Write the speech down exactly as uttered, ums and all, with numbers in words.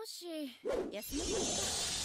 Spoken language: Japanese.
少し休み。